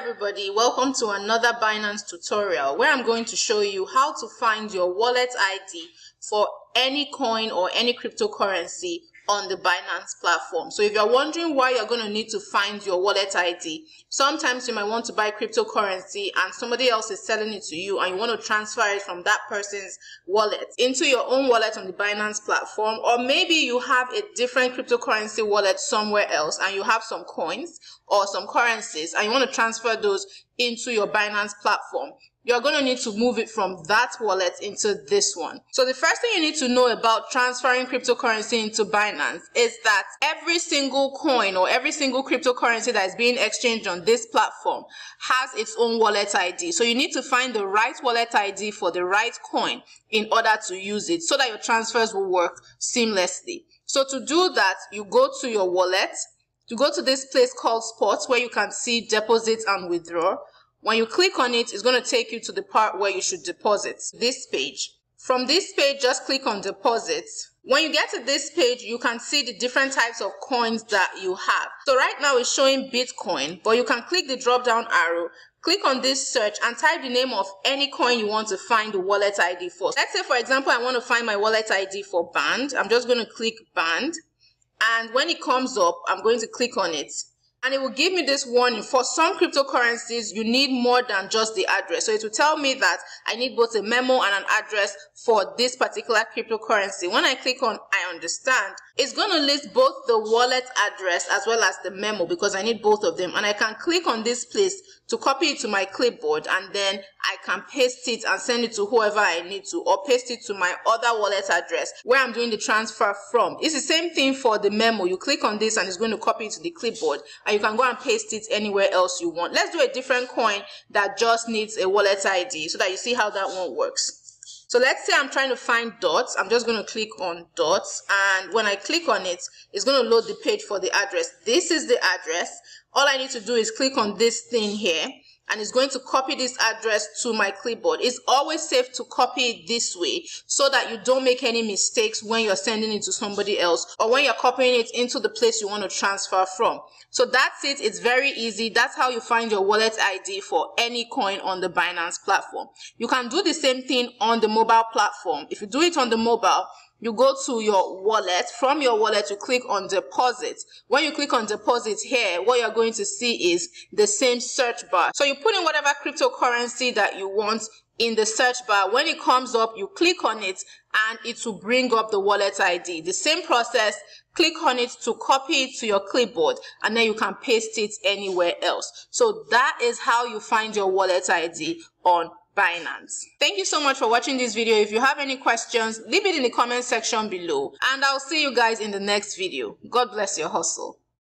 everybody, welcome to another Binance tutorial where I'm going to show you how to find your wallet ID for any coin or any cryptocurrency on the Binance platform. So if you're wondering why you're going to need to find your wallet ID, sometimes you might want to buy cryptocurrency and somebody else is selling it to you and you want to transfer it from that person's wallet into your own wallet on the Binance platform, or maybe you have a different cryptocurrency wallet somewhere else and you have some coins or some currencies and you want to transfer those into your Binance platform. You're going to need to move it from that wallet into this one. So the first thing you need to know about transferring cryptocurrency into Binance is that every single coin or every single cryptocurrency that is being exchanged on this platform has its own wallet ID. So you need to find the right wallet ID for the right coin in order to use it so that your transfers will work seamlessly. So to do that, you go to your wallet. You go to this place called Sports where you can see Deposit and Withdraw. When you click on it, it's going to take you to the part where you should deposit, this page. From this page, just click on Deposit. When you get to this page, you can see the different types of coins that you have. So right now it's showing Bitcoin, but you can click the drop-down arrow, click on this search and type the name of any coin you want to find the wallet ID for. Let's say, for example, I want to find my wallet ID for Band. I'm just going to click Band. And when it comes up, I'm going to click on it. And it will give me this warning. For some cryptocurrencies, you need more than just the address. So it will tell me that I need both a memo and an address for this particular cryptocurrency. When I click on I understand, it's going to list both the wallet address as well as the memo because I need both of them. And I can click on this place to copy it to my clipboard and then I can paste it and send it to whoever I need to, or paste it to my other wallet address where I'm doing the transfer from. It's the same thing for the memo. You click on this and it's going to copy it to the clipboard. And you can go and paste it anywhere else you want. Let's do a different coin that just needs a wallet ID so that you see how that one works. So let's say I'm trying to find dots. I'm just going to click on dots. And when I click on it, it's going to load the page for the address. This is the address. All I need to do is click on this thing here. And it's going to copy this address to my clipboard. It's always safe to copy it this way so that you don't make any mistakes when you're sending it to somebody else or when you're copying it into the place you want to transfer from. So that's it. It's very easy. That's how you find your wallet ID for any coin on the Binance platform. You can do the same thing on the mobile platform. If you do it on the mobile, you go to your wallet. From your wallet, you click on Deposit. When you click on Deposit here, what you're going to see is the same search bar. So you put in whatever cryptocurrency that you want in the search bar. When it comes up, you click on it and it will bring up the wallet ID. The same process, click on it to copy it to your clipboard and then you can paste it anywhere else. So that is how you find your wallet ID on Binance. Thank you so much for watching this video. If you have any questions, leave it in the comment section below and I'll see you guys in the next video. God bless your hustle.